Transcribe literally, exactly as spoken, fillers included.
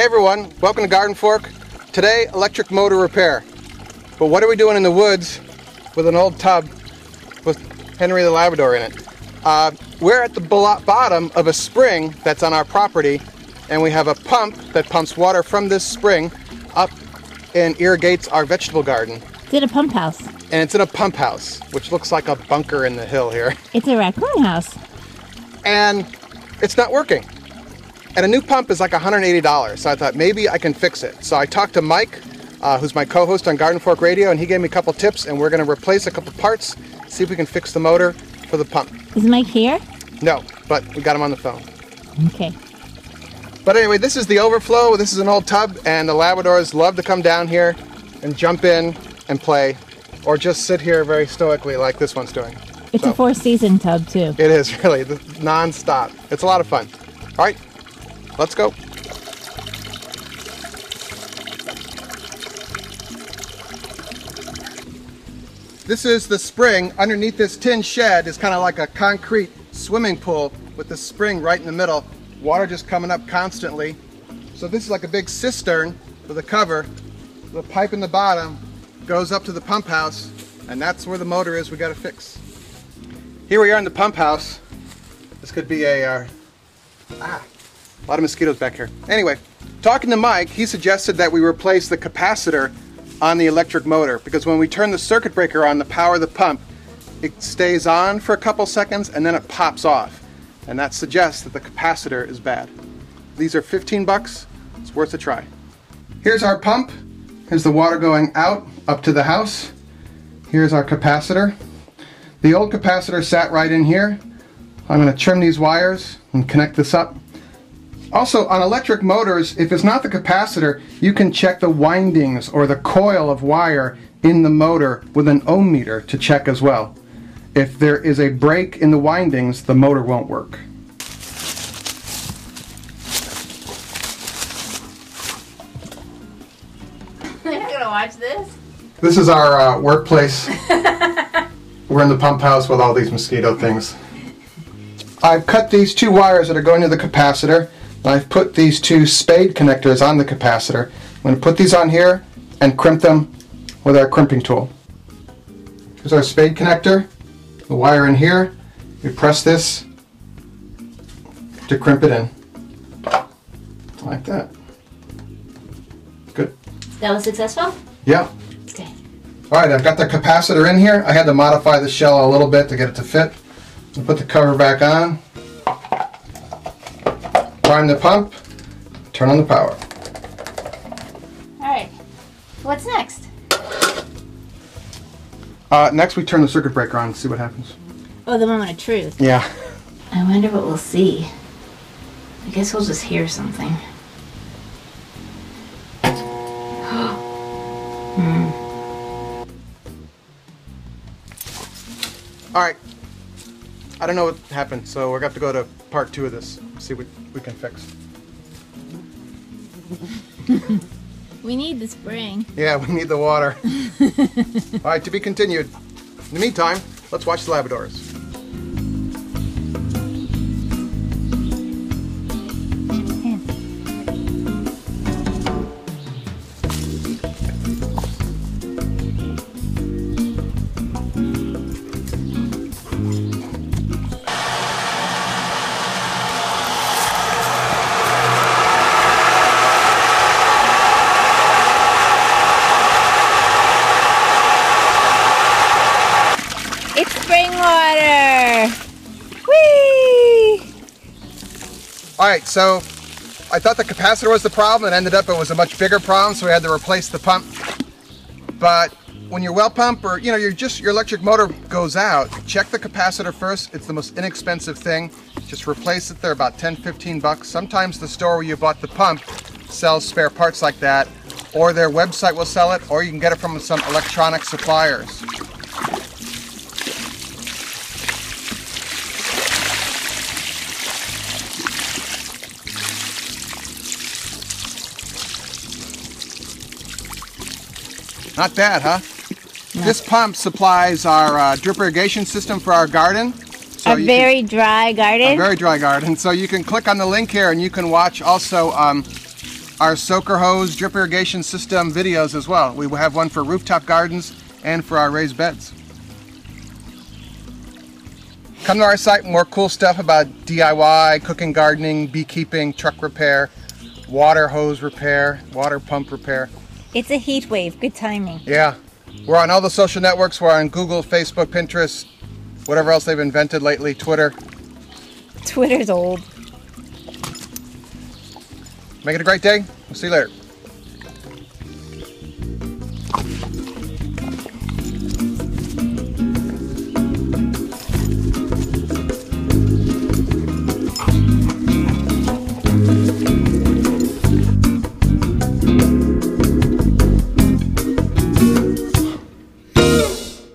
Hey everyone, welcome to Garden Fork. Today, electric motor repair. But what are we doing in the woods with an old tub with Henry the Labrador in it? Uh, we're at the bottom of a spring that's on our property, and we have a pump that pumps water from this spring up and irrigates our vegetable garden. It's in a pump house. And it's in a pump house, which looks like a bunker in the hill here. It's a raccoon house. And it's not working. And a new pump is like one hundred eighty dollars, so I thought maybe I can fix it. So I talked to Mike, uh, who's my co-host on Garden Fork Radio, and he gave me a couple tips, and we're going to replace a couple parts, see if we can fix the motor for the pump. Is Mike here? No, but we got him on the phone. Okay. But anyway, this is the overflow. This is an old tub, and the Labradors love to come down here and jump in and play, or just sit here very stoically like this one's doing. It's so, a four-season tub, too. It is, really, non-stop. It's a lot of fun. All right. Let's go. This is the spring. Underneath this tin shed is kind of like a concrete swimming pool with the spring right in the middle. Water just coming up constantly. So this is like a big cistern with a cover. The pipe in the bottom goes up to the pump house, and that's where the motor is we got to fix. Here we are in the pump house. This could be a... Uh, ah. A lot of mosquitoes back here. Anyway, talking to Mike, he suggested that we replace the capacitor on the electric motor, because when we turn the circuit breaker on to power the pump, it stays on for a couple seconds and then it pops off. And that suggests that the capacitor is bad. These are fifteen bucks. It's worth a try. Here's our pump. Here's the water going out up to the house. Here's our capacitor. The old capacitor sat right in here. I'm going to trim these wires and connect this up. Also, on electric motors, if it's not the capacitor, you can check the windings or the coil of wire in the motor with an ohm meter to check as well. If there is a break in the windings, the motor won't work. You're not gonna watch this? This is our uh, workplace. We're in the pump house with all these mosquito things. I've cut these two wires that are going to the capacitor. I've put these two spade connectors on the capacitor. I'm going to put these on here and crimp them with our crimping tool. Here's our spade connector, the wire in here. We press this to crimp it in. Like that. Good. That was successful? Yeah. Okay. Alright, I've got the capacitor in here. I had to modify the shell a little bit to get it to fit. I'll put the cover back on. Prime the pump, turn on the power. Alright, what's next? Uh, next we turn the circuit breaker on and see what happens. Oh, the moment of truth. Yeah. I wonder what we'll see. I guess we'll just hear something. mm. Alright. I don't know what happened, so we're going to have to go to part two of this, see what we can fix. We need the spring. Yeah, we need the water. All right, to be continued. In the meantime, let's watch the Labradors. Water. Whee! Alright, so I thought the capacitor was the problem. It ended up it was a much bigger problem, so we had to replace the pump. But when your well pump or you know you're just your electric motor goes out, check the capacitor first. It's the most inexpensive thing. Just replace it. They're about ten, fifteen bucks. Sometimes the store where you bought the pump sells spare parts like that, or their website will sell it, or you can get it from some electronic suppliers. Not bad, huh? No. This pump supplies our uh, drip irrigation system for our garden. So a very can, dry garden? A very dry garden. So you can click on the link here and you can watch also um, our soaker hose drip irrigation system videos as well. We will have one for rooftop gardens and for our raised beds. Come to our site, more cool stuff about D I Y, cooking, gardening, beekeeping, truck repair, water hose repair, water pump repair. It's a heat wave, good timing. Yeah, we're on all the social networks. We're on Google, Facebook, Pinterest, whatever else they've invented lately, Twitter. Twitter's old. Make it a great day. We'll see you later.